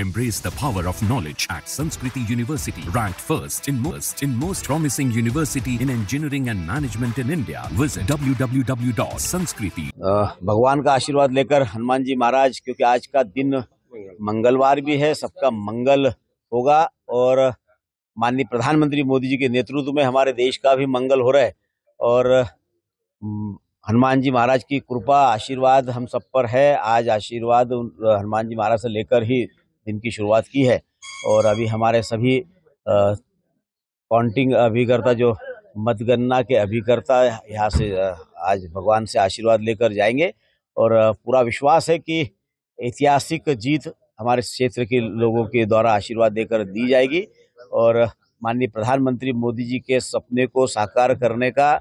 Embrace the power of knowledge at Sanskriti University, ranked first in most promising university in engineering and management in India. Visit www.sanskriti. भगवान का आशीर्वाद लेकर हनुमान जी महाराज, क्योंकि आज का दिन मंगलवार भी है, सबका मंगल होगा और माननीय प्रधानमंत्री मोदी जी के नेतृत्व में हमारे देश का भी मंगल हो रहा है और हनुमान जी महाराज की कृपा आशीर्वाद हम सब पर है। आज आशीर्वाद हनुमान जी महाराज से लेकर ही दिन की शुरुआत की है और अभी हमारे सभी काउंटिंग अभिकर्ता, जो मतगणना के अभिकर्ता, यहाँ से आज भगवान से आशीर्वाद लेकर जाएंगे और पूरा विश्वास है कि ऐतिहासिक जीत हमारे क्षेत्र के लोगों के द्वारा आशीर्वाद देकर दी जाएगी और माननीय प्रधानमंत्री मोदी जी के सपने को साकार करने का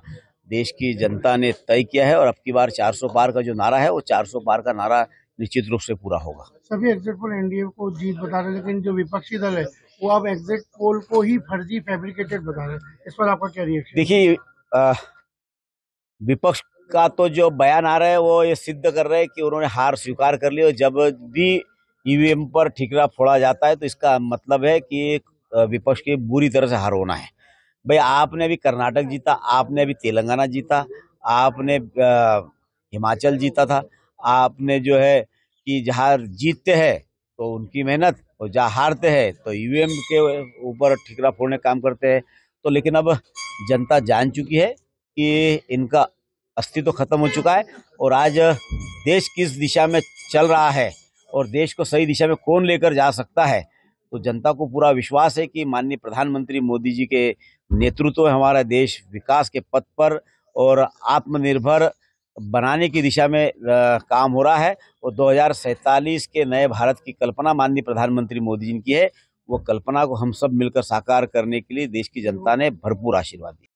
देश की जनता ने तय किया है और अब की बार 400 पार का जो नारा है वो 400 पार का नारा निश्चित रूप से पूरा होगा। सभी एग्जिट पोल एनडीए को जीत बता रहे हैं, लेकिन जो विपक्षी दल है वो अब एग्जिट पोल को ही फर्जी फैब्रिकेटेड बता रहे हैं, इस पर आपका क्या रिएक्शन? देखिए, विपक्ष का तो जो बयान आ रहा है वो ये सिद्ध कर रहे हैं कि उन्होंने हार स्वीकार कर ली और जब भी ईवीएम पर ठिकरा फोड़ा जाता है तो इसका मतलब है कि विपक्ष की बुरी तरह से हार होना है। भाई, आपने अभी कर्नाटक जीता, आपने अभी तेलंगाना जीता, आपने हिमाचल जीता था, आपने जो है कि जहाँ जीतते हैं तो उनकी मेहनत और जहाँ हारते हैं तो ईवीएम के ऊपर ठिकरा फोड़ने काम करते हैं। तो लेकिन अब जनता जान चुकी है कि इनका अस्तित्व खत्म हो चुका है और आज देश किस दिशा में चल रहा है और देश को सही दिशा में कौन लेकर जा सकता है, तो जनता को पूरा विश्वास है कि माननीय प्रधानमंत्री मोदी जी के नेतृत्व में हमारा देश विकास के पथ पर और आत्मनिर्भर बनाने की दिशा में काम हो रहा है और 2047 के नए भारत की कल्पना माननीय प्रधानमंत्री मोदी जी की है, वो कल्पना को हम सब मिलकर साकार करने के लिए देश की जनता ने भरपूर आशीर्वाद दिया।